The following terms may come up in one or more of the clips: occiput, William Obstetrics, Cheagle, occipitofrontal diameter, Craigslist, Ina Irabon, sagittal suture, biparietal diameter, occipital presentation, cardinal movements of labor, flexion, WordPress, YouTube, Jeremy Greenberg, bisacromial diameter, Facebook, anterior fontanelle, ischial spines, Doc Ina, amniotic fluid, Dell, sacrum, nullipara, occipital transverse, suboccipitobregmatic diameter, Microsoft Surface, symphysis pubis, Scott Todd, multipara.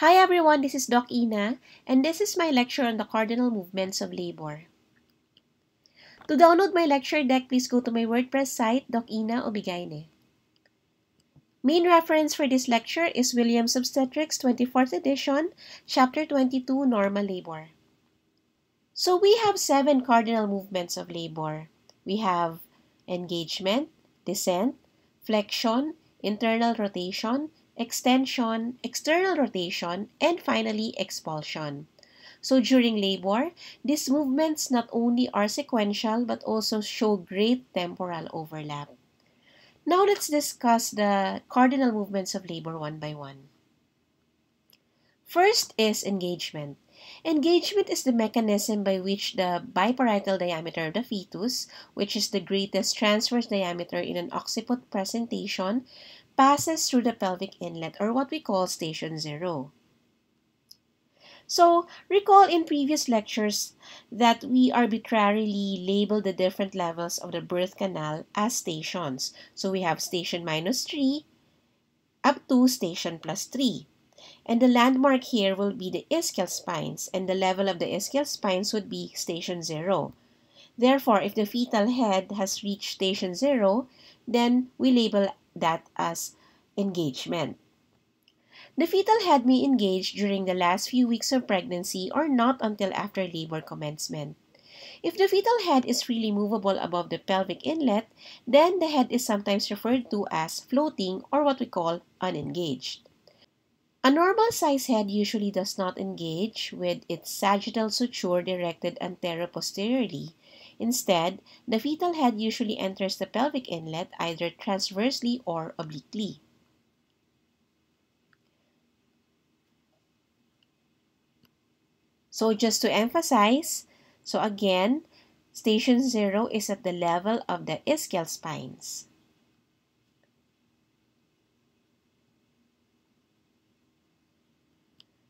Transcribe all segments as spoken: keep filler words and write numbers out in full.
Hi everyone, this is Doc Ina, and this is my lecture on the cardinal movements of labor. To download my lecture deck, please go to my WordPress site, Doctor Ina O B G Y N. Main reference for this lecture is William Obstetrics twenty-fourth edition, Chapter twenty-two, Normal Labor. So we have seven cardinal movements of labor. We have engagement, descent, flexion, internal rotation, extension, external rotation, and finally expulsion. So during labor, these movements not only are sequential but also show great temporal overlap. Now let's discuss the cardinal movements of labor one by one. First is engagement. Engagement is the mechanism by which the biparietal diameter of the fetus, which is the greatest transverse diameter in an occiput presentation, passes through the pelvic inlet, or what we call station zero. So, recall in previous lectures that we arbitrarily labeled the different levels of the birth canal as stations. So, we have station minus three up to station plus three. And the landmark here will be the ischial spines, and the level of the ischial spines would be station zero. Therefore, if the fetal head has reached station zero, then we label that as engagement. The fetal head may engage during the last few weeks of pregnancy or not until after labor commencement. If the fetal head is freely movable above the pelvic inlet, then the head is sometimes referred to as floating, or what we call unengaged. A normal size head usually does not engage with its sagittal suture directed anteroposteriorly. Instead, the fetal head usually enters the pelvic inlet either transversely or obliquely. So just to emphasize, so again, station zero is at the level of the ischial spines.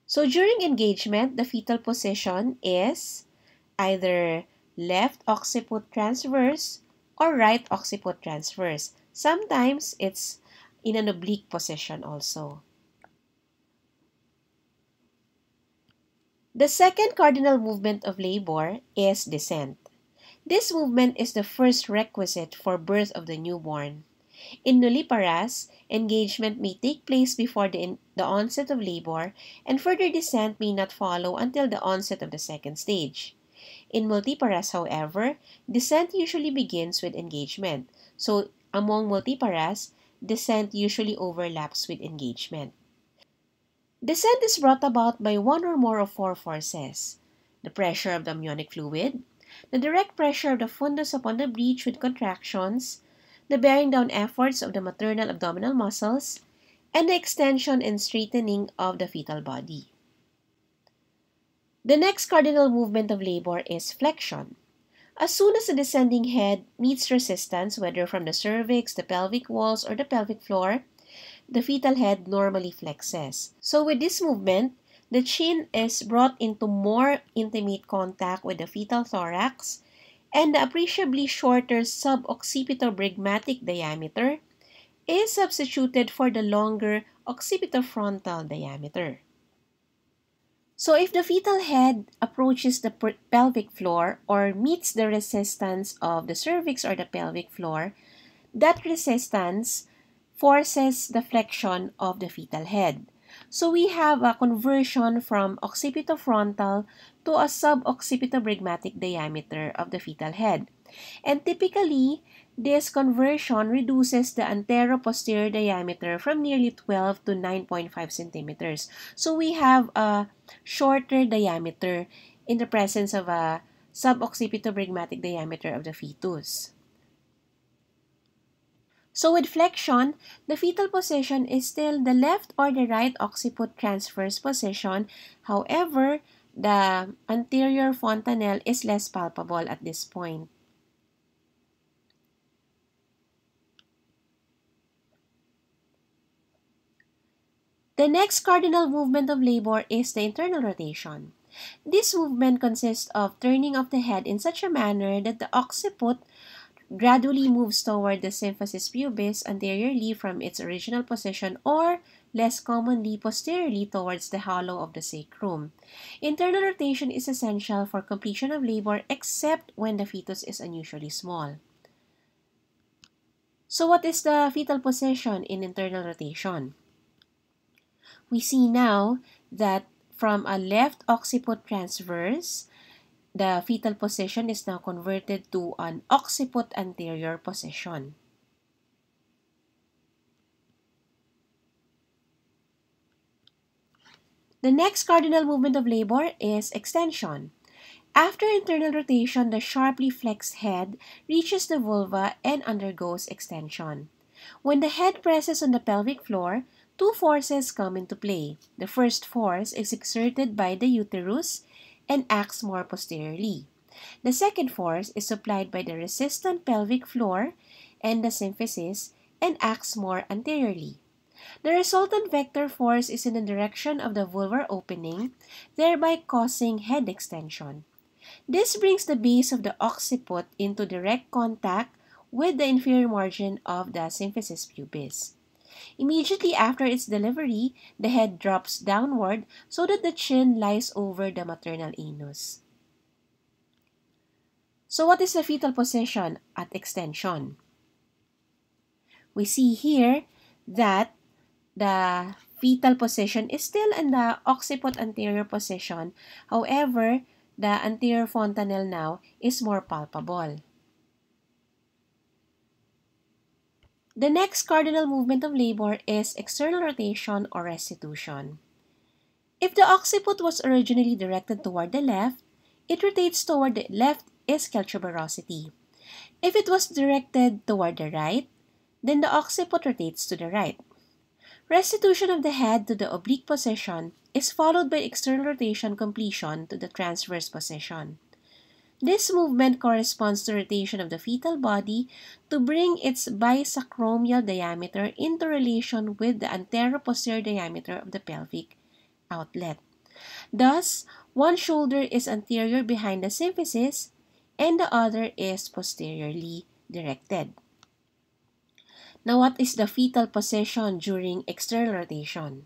So during engagement, the fetal position is either left occiput transverse or right occiput transverse. Sometimes it's in an oblique position also. The second cardinal movement of labor is descent. This movement is the first requisite for birth of the newborn. In nulliparas, engagement may take place before the, in the onset of labor, and further descent may not follow until the onset of the second stage. In multiparas, however, descent usually begins with engagement. So, among multiparas, descent usually overlaps with engagement. Descent is brought about by one or more of four forces: the pressure of the amniotic fluid, the direct pressure of the fundus upon the breech with contractions, the bearing down efforts of the maternal abdominal muscles, and the extension and straightening of the fetal body. The next cardinal movement of labor is flexion. As soon as the descending head meets resistance, whether from the cervix, the pelvic walls, or the pelvic floor, the fetal head normally flexes. So with this movement, the chin is brought into more intimate contact with the fetal thorax, and the appreciably shorter suboccipitobregmatic diameter is substituted for the longer occipitofrontal diameter. So if the fetal head approaches the pelvic floor or meets the resistance of the cervix or the pelvic floor, that resistance forces the flexion of the fetal head. So we have a conversion from occipitofrontal to a suboccipitobregmatic diameter of the fetal head. And typically, this conversion reduces the anteroposterior diameter from nearly twelve to nine point five centimeters. So we have a shorter diameter in the presence of a suboccipitobregmatic diameter of the fetus. So with flexion, the fetal position is still the left or the right occiput transverse position. However, the anterior fontanelle is less palpable at this point. The next cardinal movement of labor is the internal rotation. This movement consists of turning of the head in such a manner that the occiput gradually moves toward the symphysis pubis anteriorly from its original position or less commonly posteriorly towards the hollow of the sacrum. Internal rotation is essential for completion of labor except when the fetus is unusually small. So what is the fetal position in internal rotation? We see now that from a left occiput transverse, the fetal position is now converted to an occiput anterior position. The next cardinal movement of labor is extension. After internal rotation, the sharply flexed head reaches the vulva and undergoes extension. When the head presses on the pelvic floor, two forces come into play. The first force is exerted by the uterus and acts more posteriorly. The second force is supplied by the resistant pelvic floor and the symphysis and acts more anteriorly. The resultant vector force is in the direction of the vulvar opening, thereby causing head extension. This brings the base of the occiput into direct contact with the inferior margin of the symphysis pubis. Immediately after its delivery, the head drops downward so that the chin lies over the maternal anus. So what is the fetal position at extension? We see here that the fetal position is still in the occiput anterior position. However, the anterior fontanelle now is more palpable. The next cardinal movement of labor is external rotation or restitution. If the occiput was originally directed toward the left, it rotates toward the left ischial tuberosity. If it was directed toward the right, then the occiput rotates to the right. Restitution of the head to the oblique position is followed by external rotation completion to the transverse position. This movement corresponds to rotation of the fetal body to bring its bisacromial diameter into relation with the antero-posterior diameter of the pelvic outlet. Thus, one shoulder is anterior behind the symphysis and the other is posteriorly directed. Now, what is the fetal position during external rotation?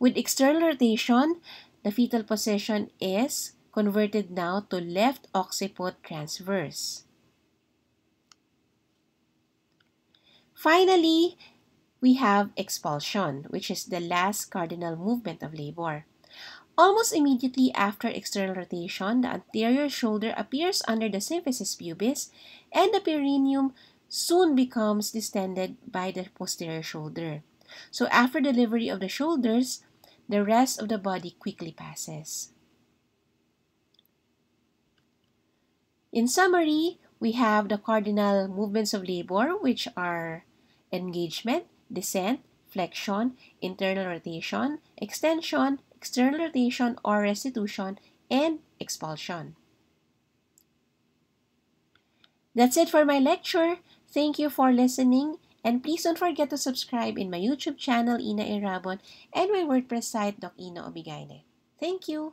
With external rotation, the fetal position is converted now to left occiput transverse. Finally, we have expulsion, which is the last cardinal movement of labor. Almost immediately after external rotation, the anterior shoulder appears under the symphysis pubis and the perineum soon becomes distended by the posterior shoulder. So after delivery of the shoulders, the rest of the body quickly passes. In summary, we have the cardinal movements of labor, which are engagement, descent, flexion, internal rotation, extension, external rotation or restitution, and expulsion. That's it for my lecture. Thank you for listening, and please don't forget to subscribe in my YouTube channel, Ina Irabon, and my WordPress site, Doc Ina O B G Y N. Thank you!